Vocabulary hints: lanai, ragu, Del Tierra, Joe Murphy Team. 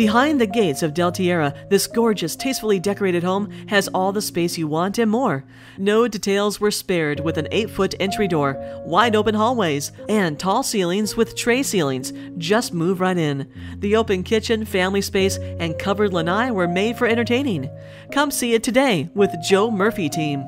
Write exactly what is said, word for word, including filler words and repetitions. Behind the gates of Del Tierra, this gorgeous, tastefully decorated home has all the space you want and more. No details were spared, with an eight-foot entry door, wide-open hallways, and tall ceilings with tray ceilings. Just move right in. The open kitchen, family space, and covered lanai were made for entertaining. Come see it today with Joe Murphy Team.